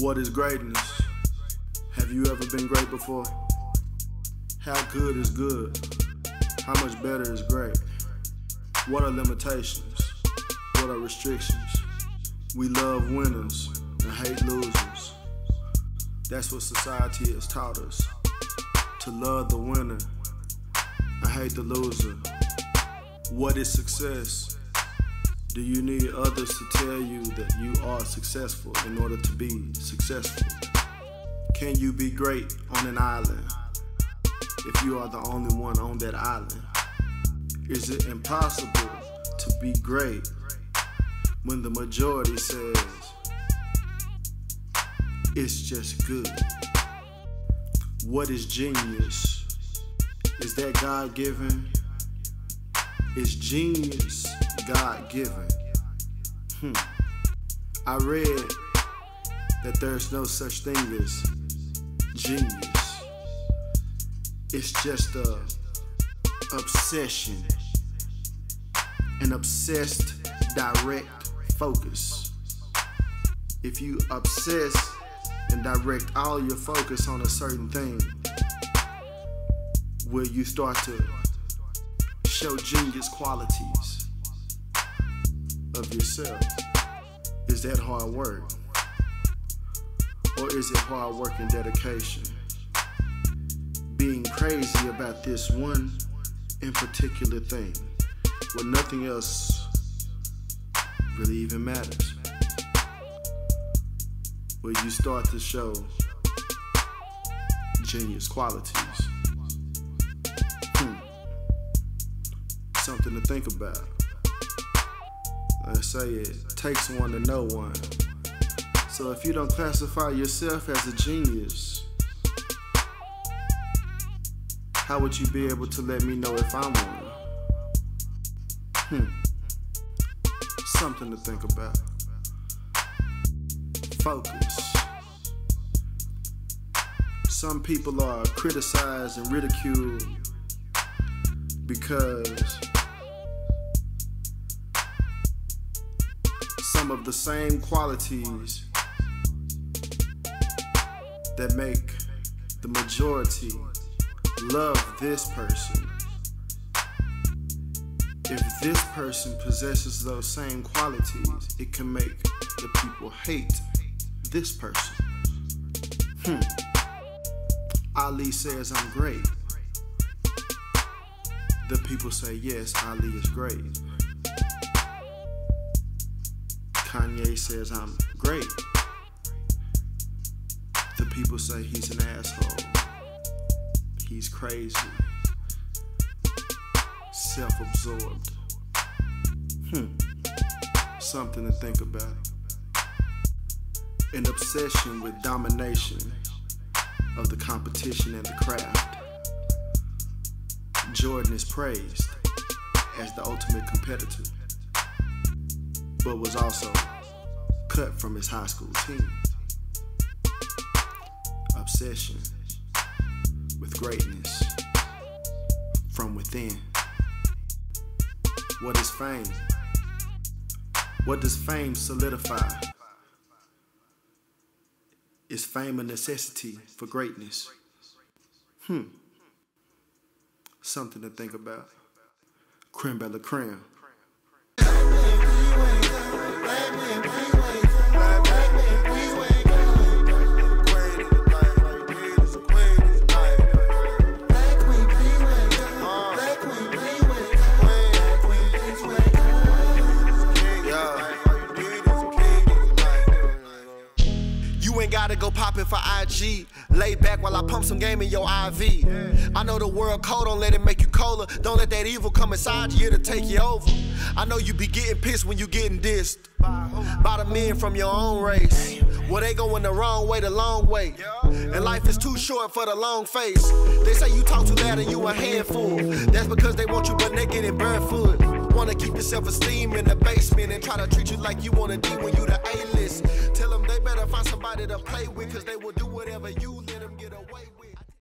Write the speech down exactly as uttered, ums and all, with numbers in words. What is greatness? Have you ever been great before? How good is good? How much better is great? What are limitations? What are restrictions? We love winners and hate losers. That's what society has taught us. To love the winner and hate the loser. What is success? Do you need others to tell you that you are successful in order to be successful? Can you be great on an island if you are the only one on that island? Is it impossible to be great when the majority says it's just good? What is genius? Is that God-given? Is genius God-given? Hmm. I read that there's no such thing as genius. It's just a obsession, an obsessed direct focus. If you obsess and direct all your focus on a certain thing, will you start to show genius qualities of yourself? Is that hard work? Or is it hard work and dedication? Being crazy about this one in particular thing, where nothing else really even matters. Where you start to show genius qualities. Hmm. Something to think about. I say it takes one to know one. So if you don't classify yourself as a genius, how would you be able to let me know if I'm one? Hmm. Something to think about. Focus. Some people are criticized and ridiculed because some of the same qualities that make the majority love this person. If this person possesses those same qualities, it can make the people hate this person. Hmm. Ali says I'm great. The people say, yes, Ali is great. Kanye says I'm great. The people say he's an asshole. He's crazy. Self-absorbed. Hmm. Something to think about. An obsession with domination of the competition and the craft. Jordan is praised as the ultimate competitor, but was also cut from his high school team. Obsession with greatness from within. What is fame? What does fame solidify? Is fame a necessity for greatness? Hmm. Something to think about. Crim Bel la Crim. Gotta go poppin' for I G. Lay back while I pump some game in your I V. Yeah. I know the world cold, don't let it make you colder. Don't let that evil come inside you, it'll take you over. I know you be getting pissed when you getting dissed by, by the men from your own race. Well, they going the wrong way, the long way. And life is too short for the long face. They say you talk too loud and you a handful. That's because they want you butt naked and barefoot. Wanna keep your self-esteem in the basement and try to treat you like you wanna be when you the A-list. Tell them they better find somebody to play with, cause they will do whatever you let them do.